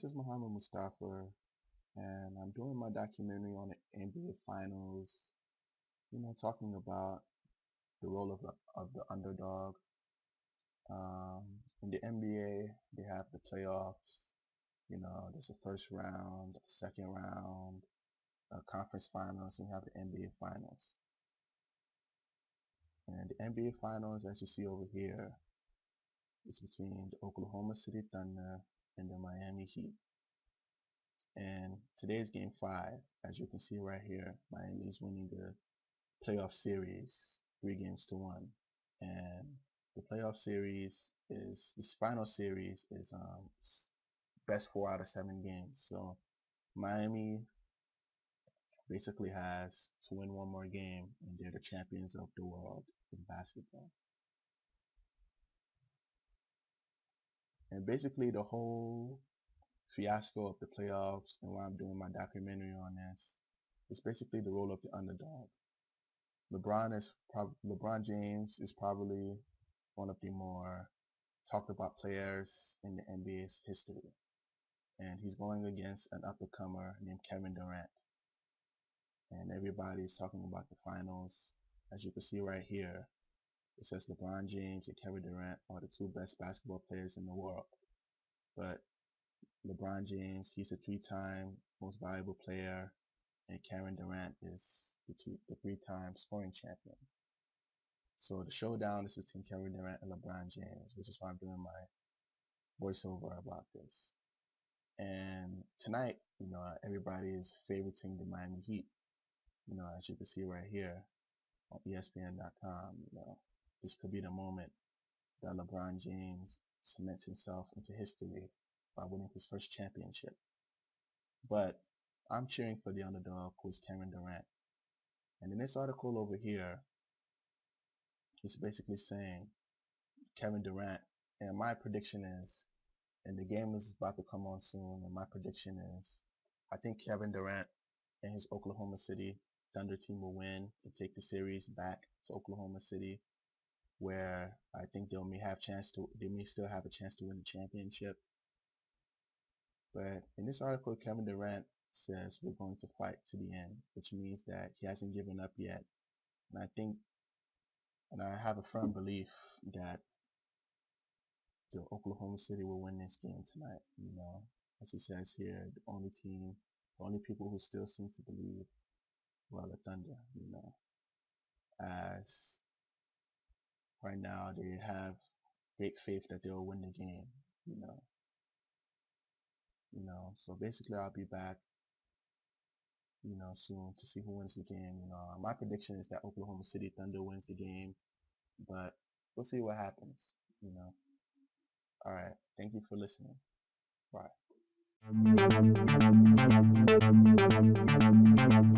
This is Muhammad Mustafa, and I'm doing my documentary on the NBA Finals, talking about the role of the underdog. In the NBA, they have the playoffs. There's a first round, a second round, a conference finals, and you have the NBA Finals. And the NBA Finals, as you see over here, is between the Oklahoma City Thunder and the Miami Heat. And today's game 5, as you can see right here, Miami is winning the playoff series 3 games to 1. And the playoff series is, this final series is best 4 out of 7 games. So Miami basically has to win 1 more game, and they're the champions of the world in basketball. And basically the whole fiasco of the playoffs and why I'm doing my documentary on this is basically the role of the underdog. LeBron James is probably one of the more talked about players in the NBA's history. And he's going against an up-and-comer named Kevin Durant. And everybody's talking about the finals. As you can see right here, it says LeBron James and Kevin Durant are the 2 best basketball players in the world. But LeBron James, he's the 3-time most valuable player, and Kevin Durant is the 3-time scoring champion. So the showdown is between Kevin Durant and LeBron James, which is why I'm doing my voiceover about this. And tonight, everybody is favoriting the Miami Heat. As you can see right here on ESPN.com, this could be the moment that LeBron James cements himself into history by winning his first championship. But I'm cheering for the underdog, who is Kevin Durant. And in this article over here, it's basically saying Kevin Durant, and my prediction is, and the game is about to come on soon, and my prediction is, I think Kevin Durant and his Oklahoma City Thunder team will win and take the series back to Oklahoma City, where I think they may still have a chance to win the championship. But in this article, Kevin Durant says we're going to fight to the end, which means that he hasn't given up yet. And I have a firm belief that the Oklahoma City will win this game tonight. As he says here, the only people who still seem to believe, well, the Thunder. As right now they have great faith that they'll win the game. So basically, I'll be back, soon to see who wins the game. My prediction is that Oklahoma City Thunder wins the game, but we'll see what happens. All right. Thank you for listening. Bye.